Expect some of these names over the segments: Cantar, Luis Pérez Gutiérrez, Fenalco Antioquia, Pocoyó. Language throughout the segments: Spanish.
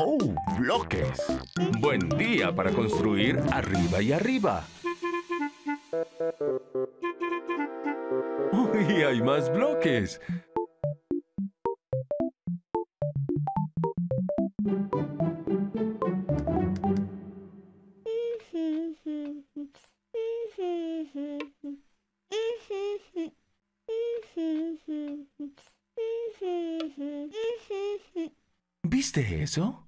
¡Oh, bloques! Buen día para construir arriba y arriba. ¡Uy, hay más bloques! ¿Viste eso?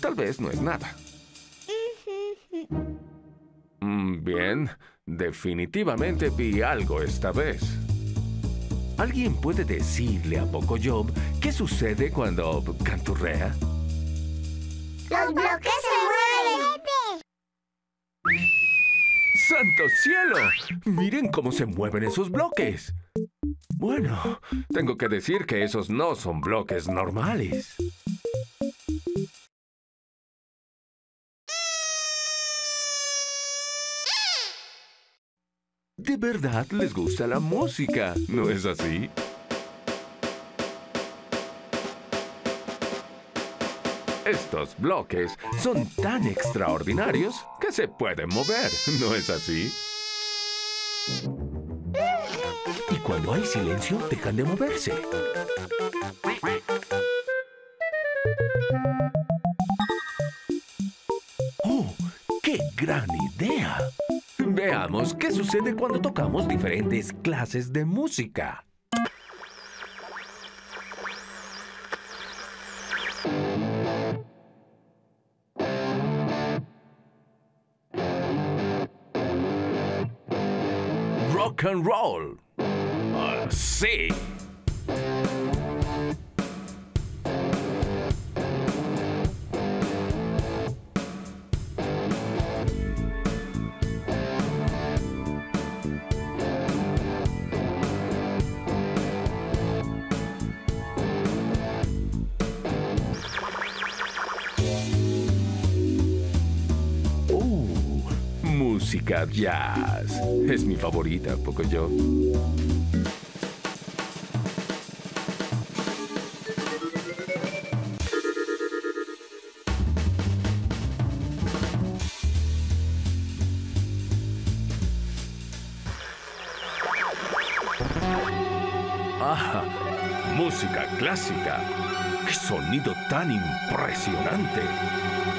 Tal vez no es nada. Bien, definitivamente vi algo esta vez. ¿Alguien puede decirle a Pocoyó qué sucede cuando canturrea? ¡Los bloques se mueven! ¡Santo cielo! ¡Miren cómo se mueven esos bloques! Bueno, tengo que decir que esos no son bloques normales. De verdad les gusta la música, ¿no es así? Estos bloques son tan extraordinarios que se pueden mover, ¿no es así? Y cuando hay silencio, dejan de moverse. ¡Oh, qué gran idea! Veamos qué sucede cuando tocamos diferentes clases de música. Rock and roll. Así. Música jazz. Es mi favorita, Pocoyó. ¡Ah! Música clásica. ¡Qué sonido tan impresionante!